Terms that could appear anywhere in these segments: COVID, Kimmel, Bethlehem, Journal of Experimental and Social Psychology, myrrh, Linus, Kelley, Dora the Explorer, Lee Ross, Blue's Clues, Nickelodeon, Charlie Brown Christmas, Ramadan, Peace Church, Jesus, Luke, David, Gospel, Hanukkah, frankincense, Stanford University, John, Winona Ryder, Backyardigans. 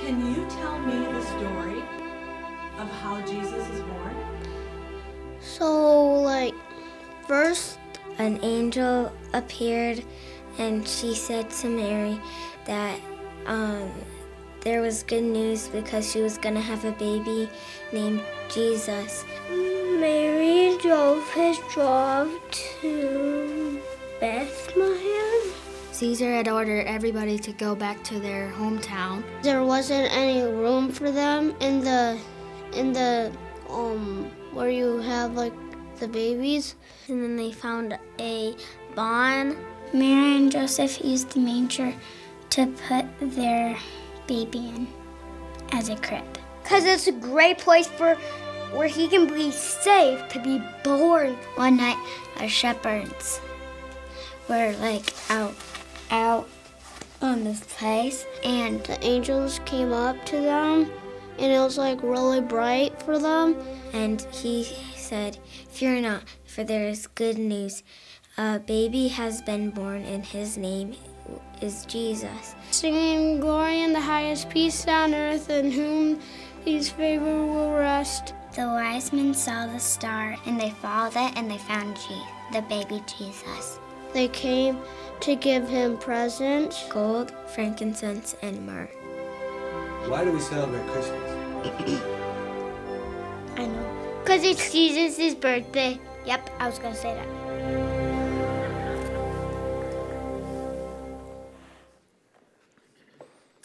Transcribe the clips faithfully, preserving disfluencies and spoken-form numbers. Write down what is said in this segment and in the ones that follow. Can you tell me the story of how Jesus is born? So, like, first an angel appeared and she said to Mary that um, there was good news because she was going to have a baby named Jesus. Mary drove his drove to Bethlehem. Caesar had ordered everybody to go back to their hometown. There wasn't any room for them in the, in the, um, where you have like the babies. And then they found a barn. Mary and Joseph used the manger to put their baby in as a crib. Because it's a great place for where he can be safe to be born. One night, our shepherds were like out, out on this place, and the angels came up to them, and it was like really bright for them. And he said, "Fear not, for there is good news. A baby has been born, and his name is Jesus." Singing glory in the highest, peace on earth, in whom his favor will rest. The wise men saw the star, and they followed it, and they found Jesus, the baby Jesus. They came to give him presents, gold, frankincense, and myrrh. Why do we celebrate Christmas? I know. Because it's Jesus' birthday. Yep, I was going to say that.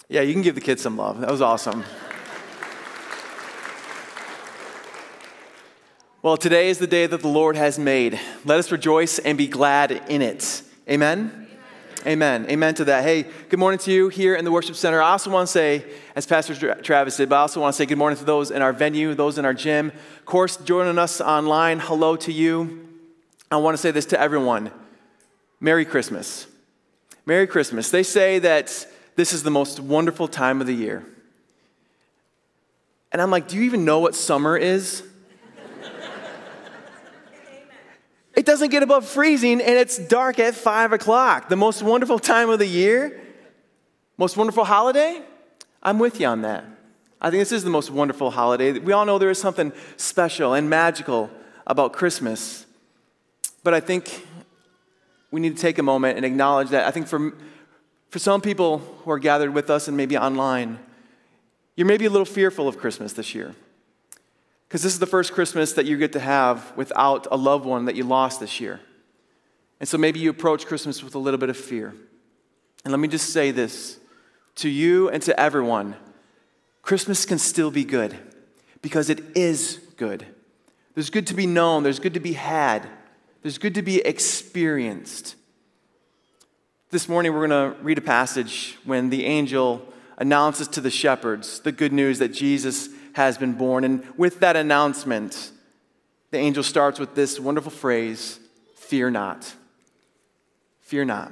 Yeah, you can give the kids some love. That was awesome. Well, today is the day that the Lord has made. Let us rejoice and be glad in it. Amen? Amen. Amen, Amen to that. Hey, good morning to you here in the worship center. I also want to say, as Pastor Travis did, but I also want to say good morning to those in our venue, those in our gym. Of course, joining us online, hello to you. I want to say this to everyone. Merry Christmas. Merry Christmas. They say that this is the most wonderful time of the year. And I'm like, do you even know what summer is? It doesn't get above freezing, and it's dark at five o'clock. The most wonderful time of the year? Most wonderful holiday? I'm with you on that. I think this is the most wonderful holiday. We all know there is something special and magical about Christmas. But I think we need to take a moment and acknowledge that. I think for, for some people who are gathered with us and maybe online, you're maybe a little fearful of Christmas this year. Because this is the first Christmas that you get to have without a loved one that you lost this year. And so maybe you approach Christmas with a little bit of fear. And let me just say this to you and to everyone. Christmas can still be good because it is good. There's good to be known. There's good to be had. There's good to be experienced. This morning we're going to read a passage when the angel announces to the shepherds the good news that Jesus has been born. And with that announcement, the angel starts with this wonderful phrase, "Fear not." Fear not.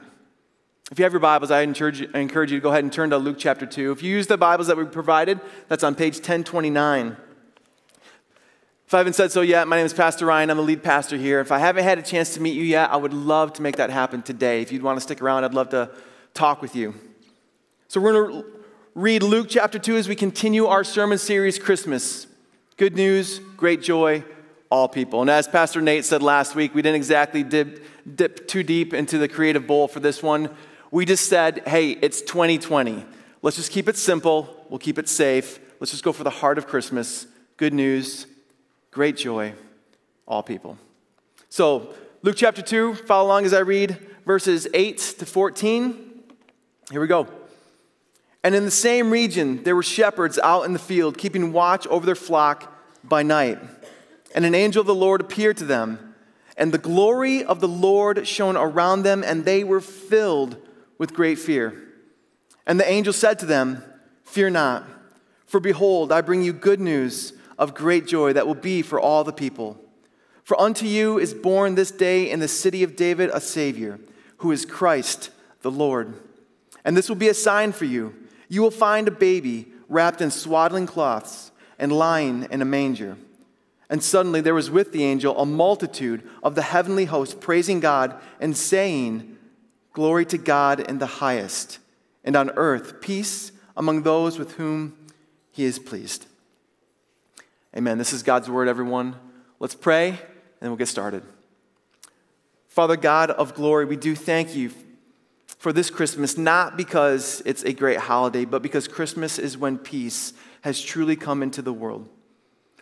If you have your Bibles, I encourage you, I encourage you to go ahead and turn to Luke chapter two. If you use the Bibles that we provided, that's on page ten twenty-nine. If I haven't said so yet, my name is Pastor Ryan. I'm the lead pastor here. If I haven't had a chance to meet you yet, I would love to make that happen today. If you'd want to stick around, I'd love to talk with you. So we're going to read Luke chapter two as we continue our sermon series, Christmas. Good news, great joy, all people. And as Pastor Nate said last week, we didn't exactly dip, dip too deep into the creative bowl for this one. We just said, hey, it's twenty twenty. Let's just keep it simple. We'll keep it safe. Let's just go for the heart of Christmas. Good news, great joy, all people. So Luke chapter two, follow along as I read verses eight to fourteen. Here we go. And in the same region, there were shepherds out in the field, keeping watch over their flock by night. And an angel of the Lord appeared to them, and the glory of the Lord shone around them, and they were filled with great fear. And the angel said to them, "Fear not, for behold, I bring you good news of great joy that will be for all the people. For unto you is born this day in the city of David a Savior, who is Christ the Lord. And this will be a sign for you. You will find a baby wrapped in swaddling cloths and lying in a manger." And suddenly there was with the angel a multitude of the heavenly host praising God and saying, "Glory to God in the highest, and on earth peace among those with whom he is pleased. Amen. This is God's word, everyone. Let's pray, and we'll get started. Father God of glory, we do thank you for this Christmas, not because it's a great holiday, but because Christmas is when peace has truly come into the world,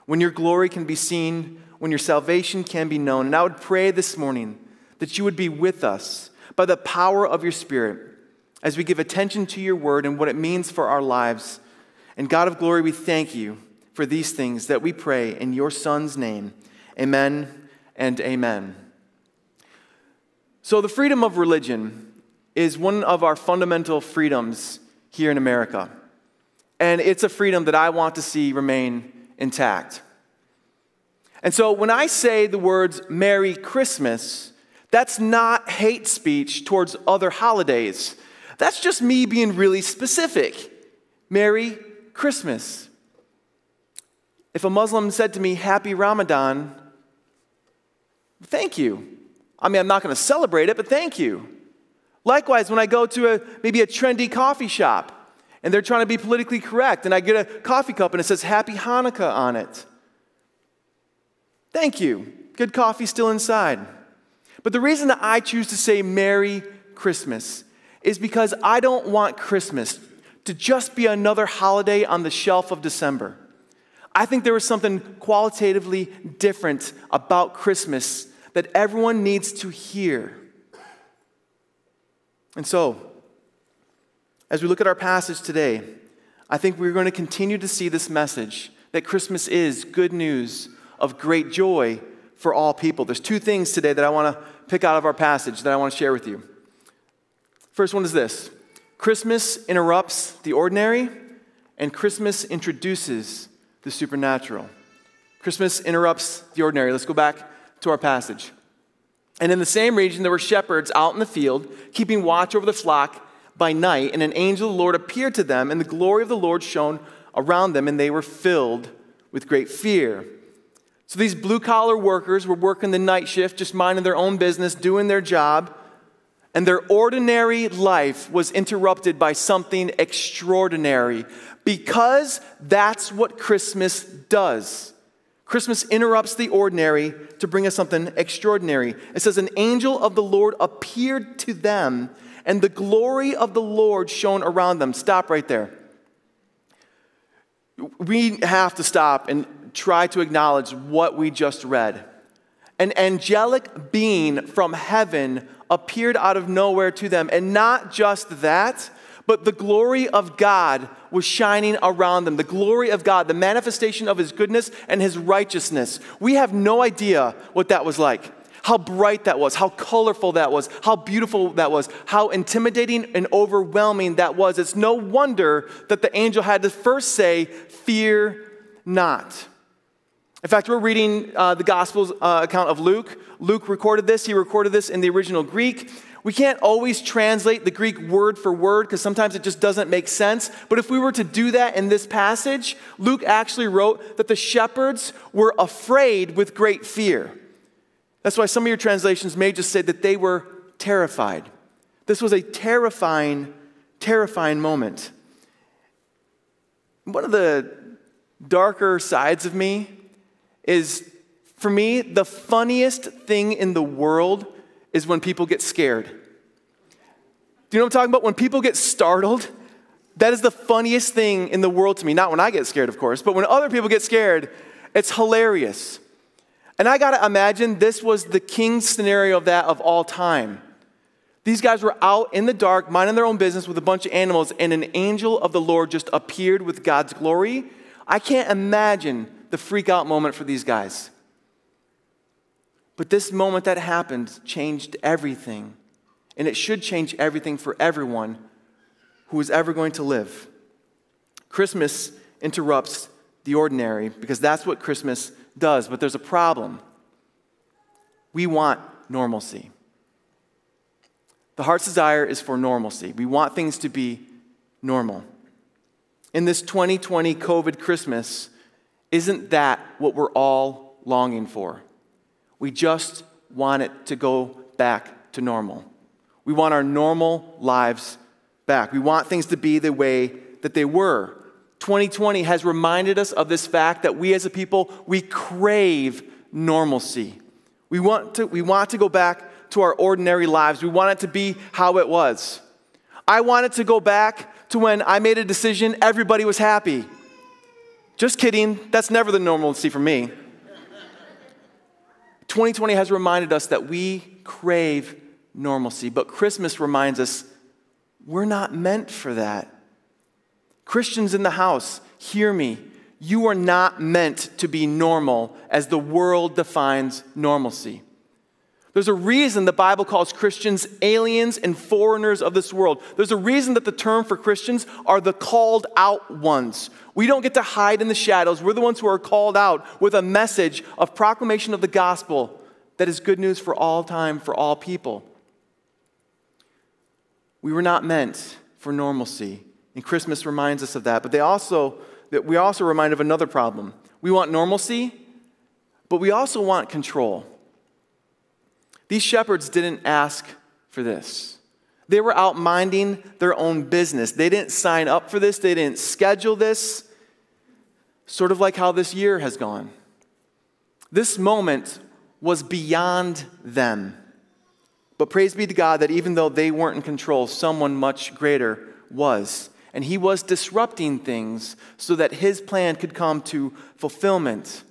when your glory can be seen, when your salvation can be known. And I would pray this morning that you would be with us by the power of your Spirit as we give attention to your word and what it means for our lives. And God of glory, we thank you for these things that we pray in your Son's name. Amen and amen. So the freedom of religion is one of our fundamental freedoms here in America. And it's a freedom that I want to see remain intact. And so when I say the words Merry Christmas, that's not hate speech towards other holidays. That's just me being really specific. Merry Christmas. If a Muslim said to me, Happy Ramadan, thank you. I mean, I'm not going to celebrate it, but thank you. Likewise, when I go to a, maybe a trendy coffee shop and they're trying to be politically correct and I get a coffee cup and it says Happy Hanukkah on it, thank you. Good coffee still inside. But the reason that I choose to say Merry Christmas is because I don't want Christmas to just be another holiday on the shelf of December. I think there is something qualitatively different about Christmas that everyone needs to hear. And so, as we look at our passage today, I think we're going to continue to see this message that Christmas is good news of great joy for all people. There's two things today that I want to pick out of our passage that I want to share with you. First one is this: Christmas interrupts the ordinary, and Christmas introduces the supernatural. Christmas interrupts the ordinary. Let's go back to our passage. And in the same region, there were shepherds out in the field, keeping watch over the flock by night. And an angel of the Lord appeared to them, and the glory of the Lord shone around them, and they were filled with great fear. So these blue-collar workers were working the night shift, just minding their own business, doing their job. And their ordinary life was interrupted by something extraordinary, because that's what Christmas does. Christmas interrupts the ordinary to bring us something extraordinary. It says, an angel of the Lord appeared to them, and the glory of the Lord shone around them. Stop right there. We have to stop and try to acknowledge what we just read. An angelic being from heaven appeared out of nowhere to them, and not just that, but the glory of God was shining around them. The glory of God, the manifestation of his goodness and his righteousness. We have no idea what that was like, how bright that was, how colorful that was, how beautiful that was, how intimidating and overwhelming that was. It's no wonder that the angel had to first say, fear not. In fact, we're reading uh, the Gospel's uh, account of Luke. Luke recorded this. He recorded this in the original Greek. We can't always translate the Greek word for word because sometimes it just doesn't make sense. But if we were to do that in this passage, Luke actually wrote that the shepherds were afraid with great fear. That's why some of your translations may just say that they were terrified. This was a terrifying, terrifying moment. One of the darker sides of me is, for me, the funniest thing in the world is when people get scared. Do you know what I'm talking about? When people get startled, that is the funniest thing in the world to me. Not when I get scared, of course, but when other people get scared, it's hilarious. And I gotta imagine this was the king scenario of that of all time. These guys were out in the dark, minding their own business with a bunch of animals, and an angel of the Lord just appeared with God's glory. I can't imagine the freak out moment for these guys. But this moment that happened changed everything. And it should change everything for everyone who is ever going to live. Christmas interrupts the ordinary because that's what Christmas does. But there's a problem. We want normalcy. The heart's desire is for normalcy. We want things to be normal. In this twenty twenty COVID Christmas, isn't that what we're all longing for? We just want it to go back to normal. We want our normal lives back. We want things to be the way that they were. twenty twenty has reminded us of this fact that we as a people, we crave normalcy. We want to, we want to go back to our ordinary lives. We want it to be how it was. I want it to go back to when I made a decision, everybody was happy. Just kidding. That's never the normalcy for me. twenty twenty has reminded us that we crave normalcy, but Christmas reminds us we're not meant for that. Christians in the house, hear me. You are not meant to be normal as the world defines normalcy. There's a reason the Bible calls Christians aliens and foreigners of this world. There's a reason that the term for Christians are the called out ones. We don't get to hide in the shadows. We're the ones who are called out with a message of proclamation of the gospel that is good news for all time, for all people. We were not meant for normalcy. And Christmas reminds us of that. But they also, that we also remind of another problem. We want normalcy, but we also want control. These shepherds didn't ask for this. They were out minding their own business. They didn't sign up for this. They didn't schedule this. Sort of like how this year has gone. This moment was beyond them. But praise be to God that even though they weren't in control, someone much greater was. And he was disrupting things so that his plan could come to fulfillment.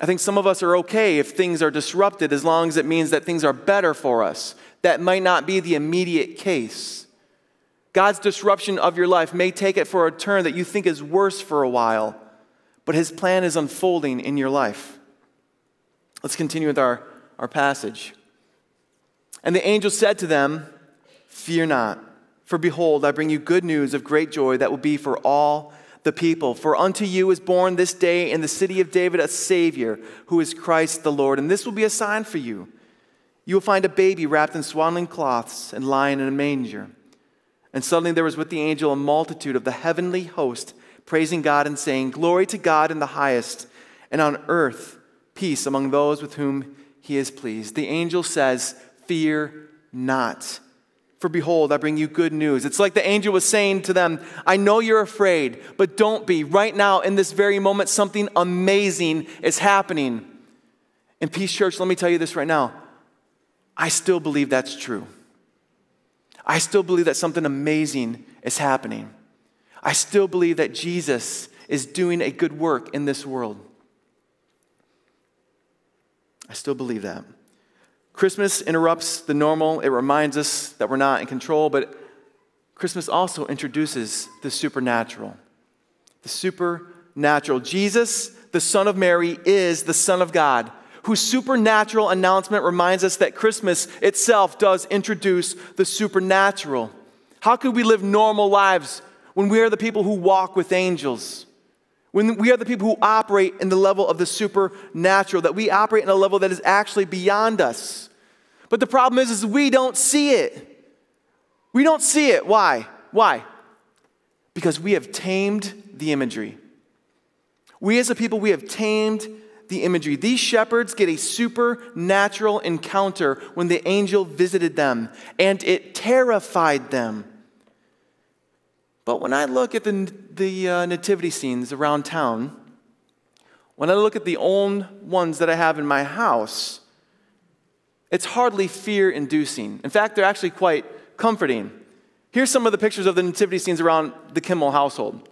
I think some of us are okay if things are disrupted as long as it means that things are better for us. That might not be the immediate case. God's disruption of your life may take it for a turn that you think is worse for a while, but his plan is unfolding in your life. Let's continue with our, our passage. And the angel said to them, "Fear not. For behold, I bring you good news of great joy that will be for all the people. For unto you is born this day in the city of David a Savior, who is Christ the Lord. And this will be a sign for you. You will find a baby wrapped in swaddling cloths and lying in a manger." And suddenly there was with the angel a multitude of the heavenly host, praising God and saying, "Glory to God in the highest, and on earth peace among those with whom he is pleased." The angel says, "Fear not. For behold, I bring you good news." It's like the angel was saying to them, I know you're afraid, but don't be. Right now, in this very moment, something amazing is happening. And Peace Church, let me tell you this right now. I still believe that's true. I still believe that something amazing is happening. I still believe that Jesus is doing a good work in this world. I still believe that. Christmas interrupts the normal. It reminds us that we're not in control, but Christmas also introduces the supernatural. The supernatural. Jesus, the Son of Mary, is the Son of God, whose supernatural announcement reminds us that Christmas itself does introduce the supernatural. How could we live normal lives when we are the people who walk with angels? When we are the people who operate in the level of the supernatural, that we operate in a level that is actually beyond us. But the problem is, is we don't see it. We don't see it. Why? Why? Because we have tamed the imagery. We as a people, we have tamed the imagery. These shepherds get a supernatural encounter when the angel visited them, and it terrified them. But when I look at the, the uh, nativity scenes around town, when I look at the old ones that I have in my house, it's hardly fear-inducing. In fact, they're actually quite comforting. Here's some of the pictures of the nativity scenes around the Kimmel household.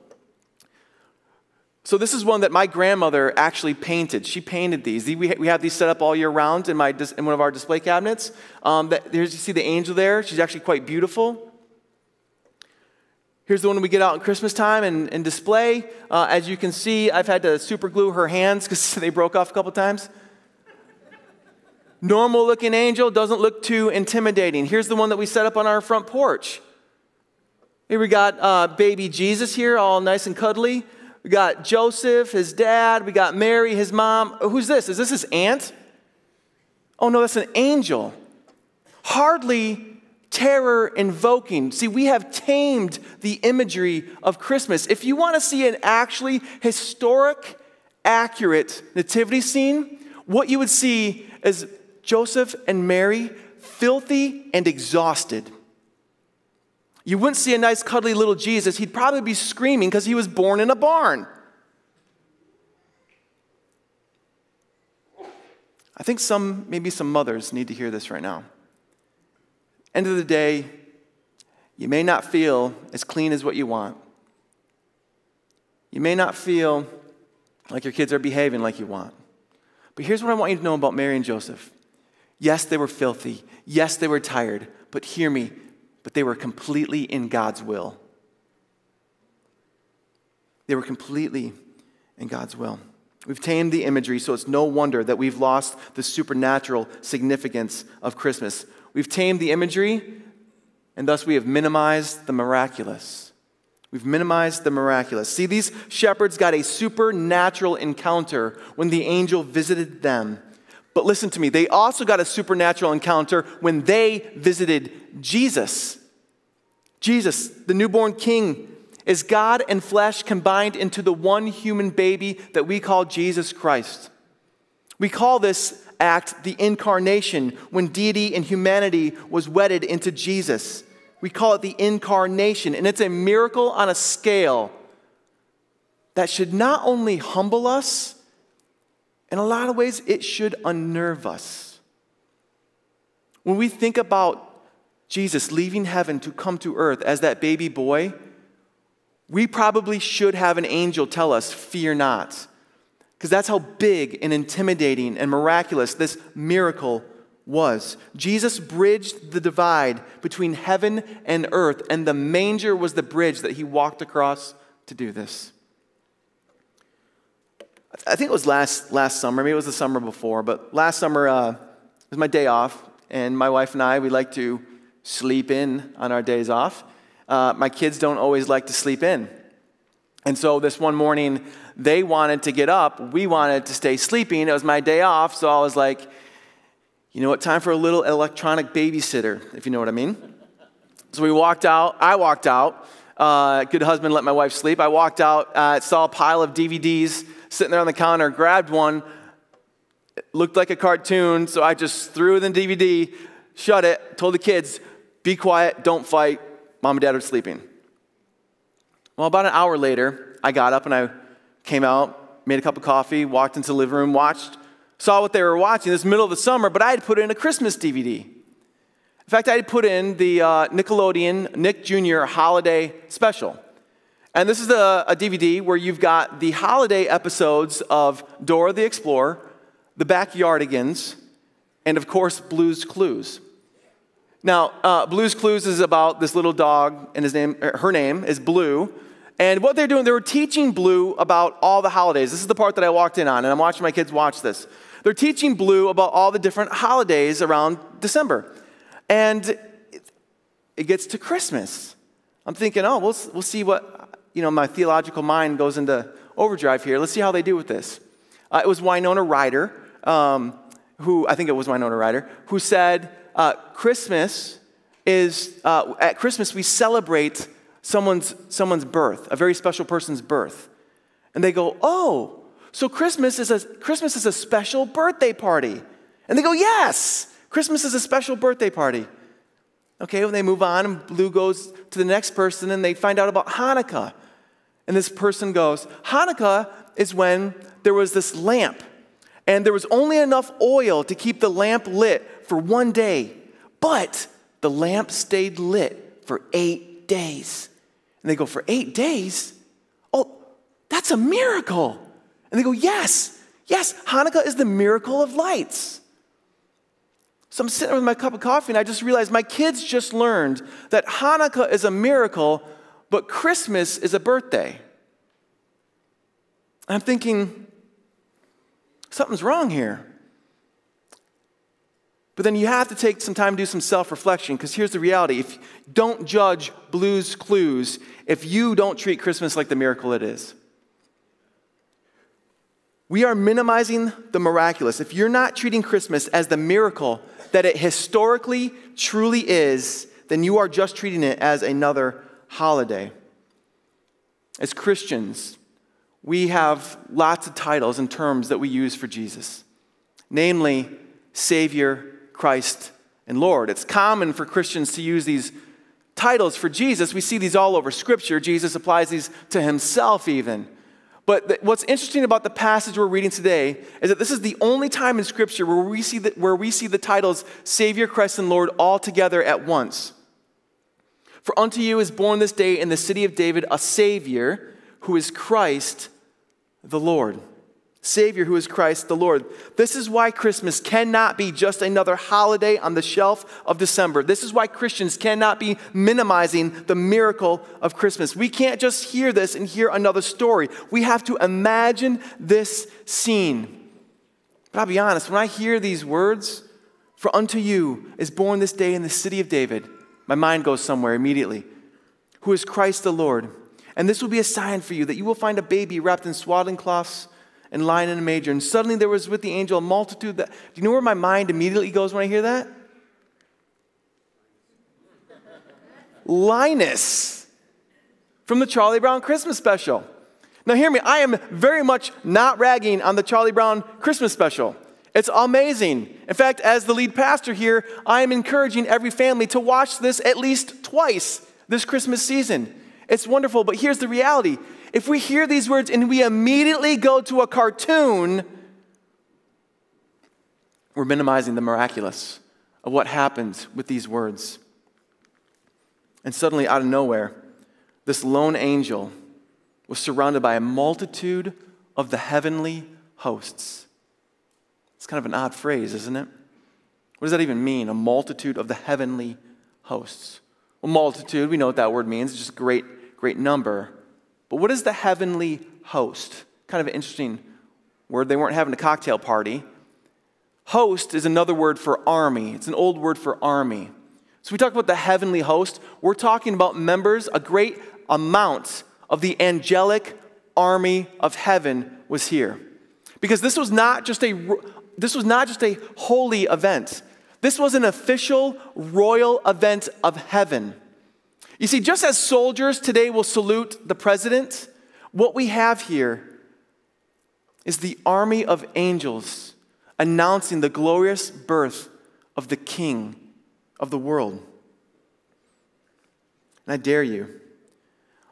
So this is one that my grandmother actually painted. She painted these. We we have these set up all year round in, my, in one of our display cabinets. Um, that, here's, you see the angel there. She's actually quite beautiful. Here's the one we get out at Christmas time and, and display. Uh, as you can see, I've had to super glue her hands because they broke off a couple times. Normal looking angel doesn't look too intimidating. Here's the one that we set up on our front porch. Here we got uh, baby Jesus here, all nice and cuddly. We got Joseph, his dad. We got Mary, his mom. Oh, who's this? Is this his aunt? Oh no, that's an angel. Hardly terror invoking. See, we have tamed the imagery of Christmas. If you want to see an actually historic, accurate nativity scene, what you would see is Joseph and Mary filthy and exhausted. You wouldn't see a nice, cuddly little Jesus. He'd probably be screaming because he was born in a barn. I think some, maybe some mothers need to hear this right now. End of the day, you may not feel as clean as what you want. You may not feel like your kids are behaving like you want. But here's what I want you to know about Mary and Joseph. Yes, they were filthy. Yes, they were tired. But hear me, but they were completely in God's will. They were completely in God's will. We've tamed the imagery, so it's no wonder that we've lost the supernatural significance of Christmas. We've tamed the imagery, and thus we have minimized the miraculous. We've minimized the miraculous. See, these shepherds got a supernatural encounter when the angel visited them. But listen to me, they also got a supernatural encounter when they visited Jesus. Jesus, the newborn king, is God and flesh combined into the one human baby that we call Jesus Christ. We call this act the incarnation, when deity and humanity was wedded into Jesus. We call it the incarnation, and it's a miracle on a scale that should not only humble us, in a lot of ways, it should unnerve us. When we think about Jesus leaving heaven to come to earth as that baby boy, we probably should have an angel tell us, "Fear not," because that's how big and intimidating and miraculous this miracle was. Jesus bridged the divide between heaven and earth, and the manger was the bridge that he walked across to do this. I think it was last, last summer, maybe it was the summer before, but last summer uh, it was my day off, and my wife and I, we like to sleep in on our days off. Uh, my kids don't always like to sleep in. And so this one morning, they wanted to get up. We wanted to stay sleeping. It was my day off, so I was like, you know what, time for a little electronic babysitter, if you know what I mean. So we walked out. I walked out. Uh, good husband let my wife sleep. I walked out, uh, saw a pile of D V Ds sitting there on the counter, grabbed one. It looked like a cartoon, so I just threw the D V D, shut it, told the kids, be quiet, don't fight. Mom and Dad are sleeping. Well, about an hour later, I got up and I came out, made a cup of coffee, walked into the living room, watched, saw what they were watching. This middle of the summer, but I had put in a Christmas D V D. In fact, I had put in the uh, Nickelodeon Nick Junior Holiday Special. And this is a, a D V D where you've got the holiday episodes of Dora the Explorer, the Backyardigans, and of course, Blue's Clues. Now, uh, Blue's Clues is about this little dog, and his name, her name is Blue. And what they're doing, they were teaching Blue about all the holidays. This is the part that I walked in on, and I'm watching my kids watch this. They're teaching Blue about all the different holidays around December. And it gets to Christmas. I'm thinking, oh, we'll, we'll see what, you know, my theological mind goes into overdrive here. Let's see how they do with this. Uh, it was Winona Ryder, um, who, I think it was Winona Ryder, who said, Uh, Christmas is, uh, at Christmas we celebrate someone's, someone's birth, a very special person's birth. And they go, oh, so Christmas is a, Christmas is a special birthday party. And they go, yes, Christmas is a special birthday party. Okay, when they move on, and Blue goes to the next person and they find out about Hanukkah. And this person goes, Hanukkah is when there was this lamp and there was only enough oil to keep the lamp lit for one day, but the lamp stayed lit for eight days. And they go, for eight days? Oh, that's a miracle. And they go, yes, yes, Hanukkah is the miracle of lights. So I'm sitting with my cup of coffee and I just realized my kids just learned that Hanukkah is a miracle, but Christmas is a birthday. I'm thinking, something's wrong here. But then you have to take some time to do some self-reflection, because here's the reality. If don't judge Blue's Clues if you don't treat Christmas like the miracle it is. We are minimizing the miraculous. If you're not treating Christmas as the miracle that it historically truly is, then you are just treating it as another holiday. As Christians, we have lots of titles and terms that we use for Jesus. Namely, Savior, Christ, and Lord. It's common for Christians to use these titles for Jesus. We see these all over Scripture. Jesus applies these to himself even. But th- what's interesting about the passage we're reading today is that this is the only time in Scripture where we see the, where we see the titles Savior, Christ, and Lord all together at once. For unto you is born this day in the city of David a Savior who is Christ the Lord. Savior who is Christ the Lord. This is why Christmas cannot be just another holiday on the shelf of December. This is why Christians cannot be minimizing the miracle of Christmas. We can't just hear this and hear another story. We have to imagine this scene. But I'll be honest, when I hear these words, for unto you is born this day in the city of David, my mind goes somewhere immediately, who is Christ the Lord. And this will be a sign for you that you will find a baby wrapped in swaddling cloths and lying in a manger. And suddenly there was with the angel a multitude that... Do you know where my mind immediately goes when I hear that? Linus from the Charlie Brown Christmas special. Now hear me, I am very much not ragging on the Charlie Brown Christmas special. It's amazing. In fact, as the lead pastor here, I am encouraging every family to watch this at least twice this Christmas season. It's wonderful, but here's the reality. If we hear these words and we immediately go to a cartoon, we're minimizing the miraculous of what happens with these words. And suddenly, out of nowhere, this lone angel was surrounded by a multitude of the heavenly hosts. It's kind of an odd phrase, isn't it? What does that even mean, a multitude of the heavenly hosts? Well, multitude, we know what that word means. It's just a great, great number. But what is the heavenly host? Kind of an interesting word. They weren't having a cocktail party. Host is another word for army. It's an old word for army. So we talk about the heavenly host. We're talking about members, a great amount of the angelic army of heaven was here. Because this was not just a, this was not just a holy event. This was an official royal event of heaven. You see, just as soldiers today will salute the president, what we have here is the army of angels announcing the glorious birth of the King of the world. And I dare you,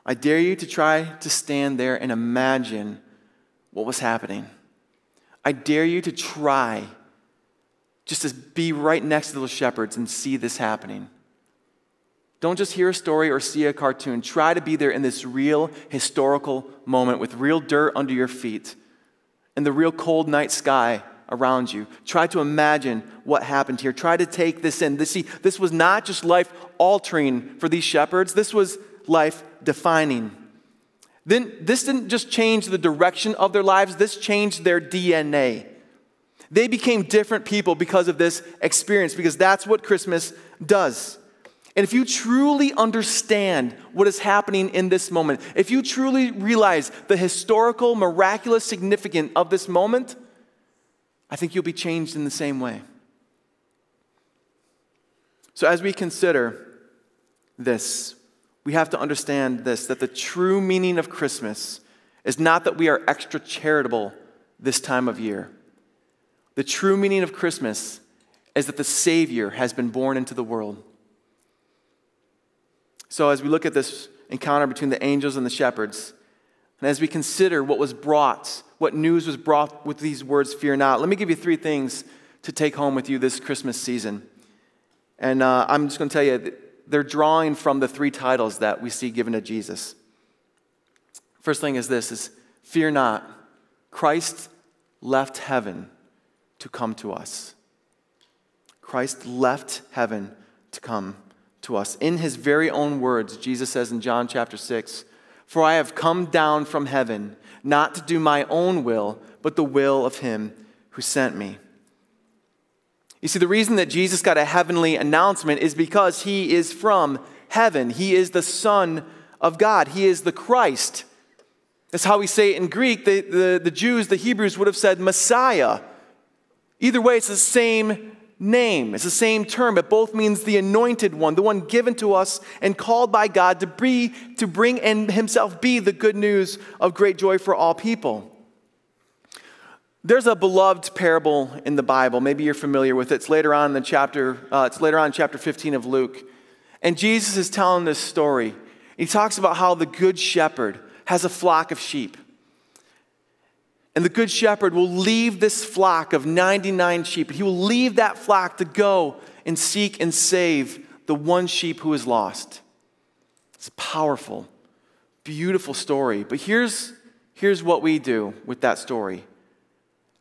I dare you to try to stand there and imagine what was happening. I dare you to try just to be right next to those shepherds and see this happening. Don't just hear a story or see a cartoon. Try to be there in this real historical moment with real dirt under your feet and the real cold night sky around you. Try to imagine what happened here. Try to take this in. This, see, this was not just life-altering for these shepherds. This was life-defining. Then this didn't just change the direction of their lives. This changed their D N A. They became different people because of this experience, because that's what Christmas does. And if you truly understand what is happening in this moment, if you truly realize the historical, miraculous significance of this moment, I think you'll be changed in the same way. So as we consider this, we have to understand this, that the true meaning of Christmas is not that we are extra charitable this time of year. The true meaning of Christmas is that the Savior has been born into the world. So as we look at this encounter between the angels and the shepherds, and as we consider what was brought, what news was brought with these words, fear not, let me give you three things to take home with you this Christmas season. And uh, I'm just going to tell you, they're drawing from the three titles that we see given to Jesus. First thing is this, is fear not. Christ left heaven to come to us. Christ left heaven to come to us. In his very own words, Jesus says in John chapter six, "For I have come down from heaven, not to do my own will, but the will of him who sent me." You see, the reason that Jesus got a heavenly announcement is because he is from heaven. He is the Son of God. He is the Christ. That's how we say it in Greek. The, the, the Jews, the Hebrews would have said Messiah. Either way, it's the same name. It's the same term. It both means the anointed one, the one given to us and called by God to be, to bring and himself be the good news of great joy for all people. There's a beloved parable in the Bible. Maybe you're familiar with it. It's later on in the chapter. Uh, it's later on in chapter fifteen of Luke. And Jesus is telling this story. He talks about how the good shepherd has a flock of sheep. And the good shepherd will leave this flock of ninety-nine sheep. He will leave that flock to go and seek and save the one sheep who is lost. It's a powerful, beautiful story. But here's, here's what we do with that story.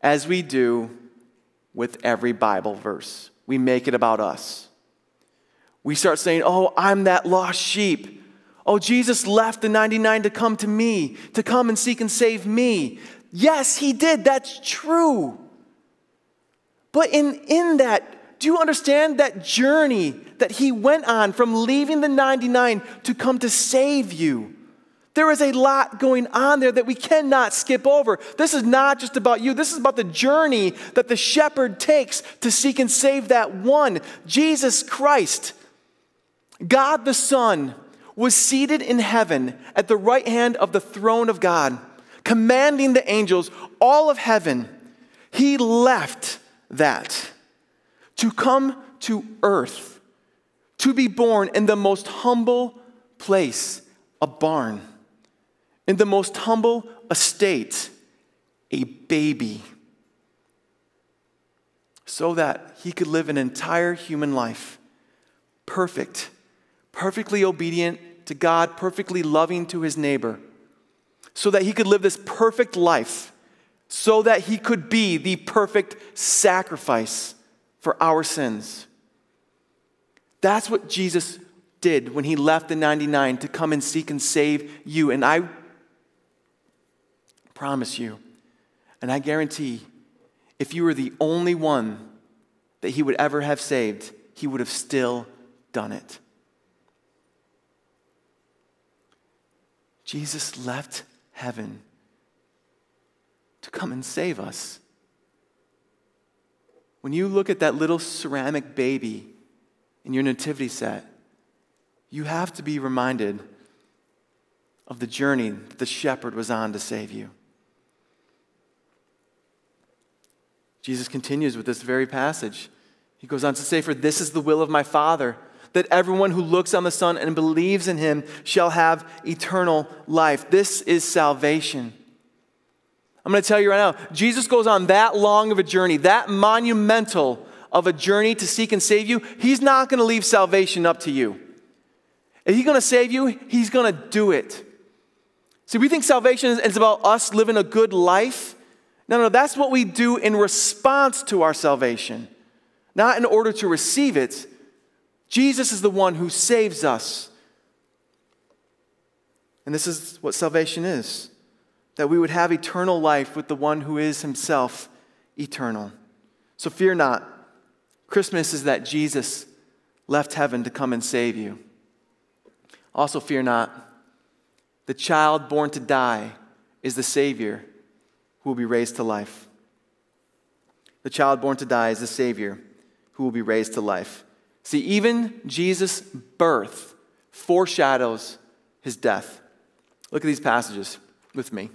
As we do with every Bible verse, we make it about us. We start saying, oh, I'm that lost sheep. Oh, Jesus left the ninety-nine to come to me, to come and seek and save me. Yes, he did. That's true. But in, in that, do you understand that journey that he went on from leaving the ninety-nine to come to save you? There is a lot going on there that we cannot skip over. This is not just about you. This is about the journey that the shepherd takes to seek and save that one. Jesus Christ, God the Son, was seated in heaven at the right hand of the throne of God, commanding the angels, all of heaven. He left that to come to earth, to be born in the most humble place, a barn. In the most humble estate, a baby, so that he could live an entire human life, perfect, perfectly obedient to God, perfectly loving to his neighbor, so that he could live this perfect life, so that he could be the perfect sacrifice for our sins. That's what Jesus did when he left the ninety-nine to come and seek and save you. And I promise you, and I guarantee, if you were the only one that he would ever have saved, he would have still done it. Jesus left heaven to come and save us. When you look at that little ceramic baby in your nativity set, you have to be reminded of the journey that the shepherd was on to save you. Jesus continues with this very passage. He goes on to say, "For this is the will of my Father, that everyone who looks on the Son and believes in him shall have eternal life." This is salvation. I'm going to tell you right now, Jesus goes on that long of a journey, that monumental of a journey to seek and save you. He's not going to leave salvation up to you. Is he going to save you? He's going to do it. See, we think salvation is about us living a good life. No, no, that's what we do in response to our salvation, not in order to receive it. Jesus is the one who saves us. And this is what salvation is, that we would have eternal life with the one who is himself eternal. So fear not. Christmas is that Jesus left heaven to come and save you. Also, fear not. The child born to die is the Savior who will be raised to life. The child born to die is the Savior who will be raised to life. See, even Jesus' birth foreshadows his death. Look at these passages with me.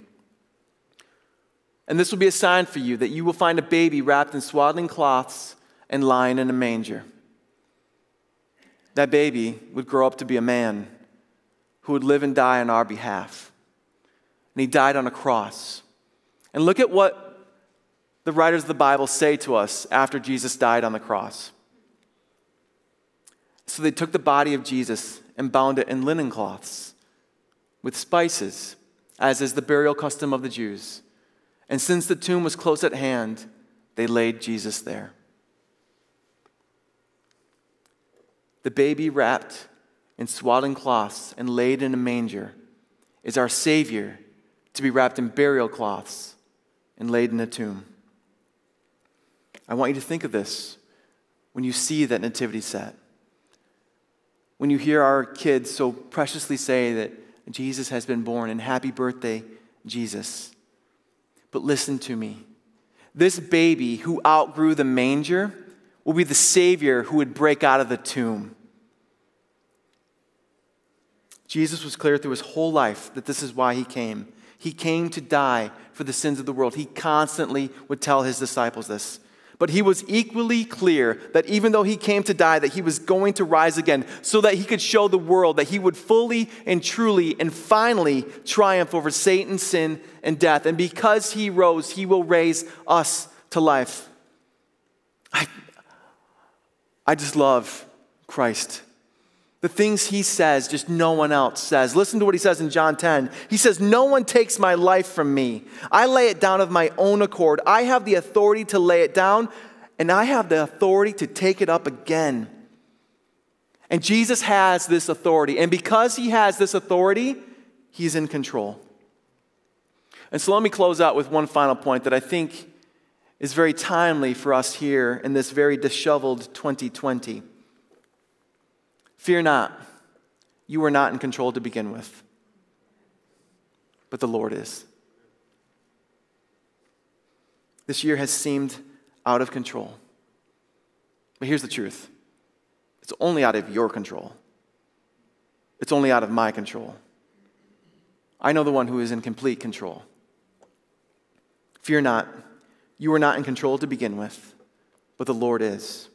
"And this will be a sign for you, that you will find a baby wrapped in swaddling cloths and lying in a manger." That baby would grow up to be a man who would live and die on our behalf. And he died on a cross. And look at what the writers of the Bible say to us after Jesus died on the cross. "So they took the body of Jesus and bound it in linen cloths with spices, as is the burial custom of the Jews. And since the tomb was close at hand, they laid Jesus there." The baby wrapped in swaddling cloths and laid in a manger is our Savior, to be wrapped in burial cloths and laid in a tomb. I want you to think of this when you see that nativity set. When you hear our kids so preciously say that Jesus has been born and happy birthday, Jesus. But listen to me. This baby who outgrew the manger will be the Savior who would break out of the tomb. Jesus was clear through his whole life that this is why he came. He came to die for the sins of the world. He constantly would tell his disciples this. But he was equally clear that even though he came to die, that he was going to rise again so that he could show the world that he would fully and truly and finally triumph over Satan, sin, and death. And because he rose, he will raise us to life. I, I just love Christ. The things he says, just no one else says. Listen to what he says in John ten. He says, "No one takes my life from me. I lay it down of my own accord. I have the authority to lay it down, and I have the authority to take it up again." And Jesus has this authority. And because he has this authority, he's in control. And so let me close out with one final point that I think is very timely for us here in this very disheveled twenty twenty. Fear not, you were not in control to begin with, but the Lord is. This year has seemed out of control. But here's the truth. It's only out of your control. It's only out of my control. I know the one who is in complete control. Fear not, you were not in control to begin with, but the Lord is.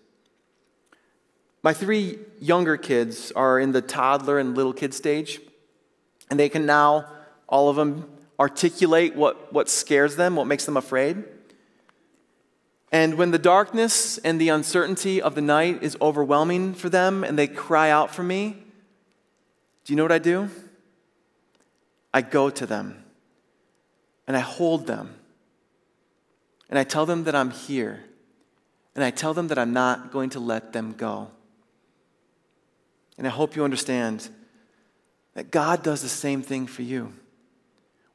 My three younger kids are in the toddler and little kid stage, and they can now, all of them, articulate what, what scares them, what makes them afraid. And when the darkness and the uncertainty of the night is overwhelming for them and they cry out for me, do you know what I do? I go to them, and I hold them, and I tell them that I'm here, and I tell them that I'm not going to let them go. And I hope you understand that God does the same thing for you.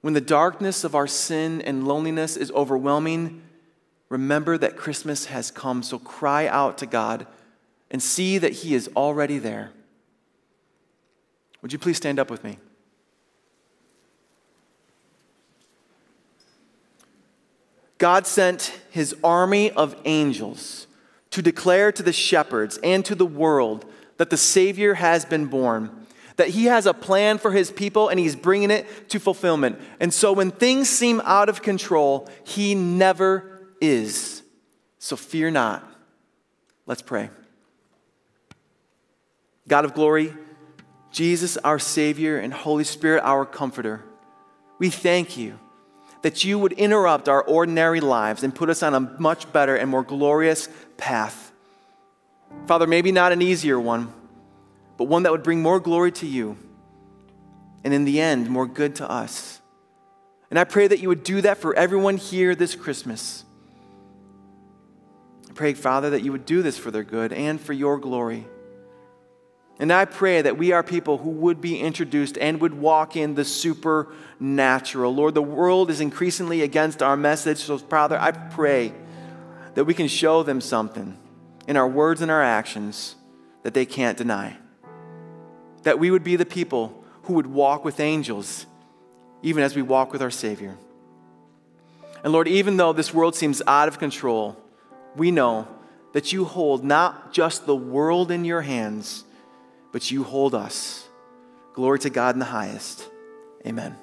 When the darkness of our sin and loneliness is overwhelming, remember that Christmas has come. So cry out to God and see that he is already there. Would you please stand up with me? God sent his army of angels to declare to the shepherds and to the world that the Savior has been born, that he has a plan for his people and he's bringing it to fulfillment. And so when things seem out of control, he never is. So fear not. Let's pray. God of glory, Jesus, our Savior, and Holy Spirit, our Comforter, we thank you that you would interrupt our ordinary lives and put us on a much better and more glorious path. Father, maybe not an easier one, but one that would bring more glory to you and in the end, more good to us. And I pray that you would do that for everyone here this Christmas. I pray, Father, that you would do this for their good and for your glory. And I pray that we are people who would be introduced and would walk in the supernatural. Lord, the world is increasingly against our message. So, Father, I pray that we can show them something in our words and our actions that they can't deny. That we would be the people who would walk with angels, even as we walk with our Savior. And Lord, even though this world seems out of control, we know that you hold not just the world in your hands, but you hold us. Glory to God in the highest. Amen.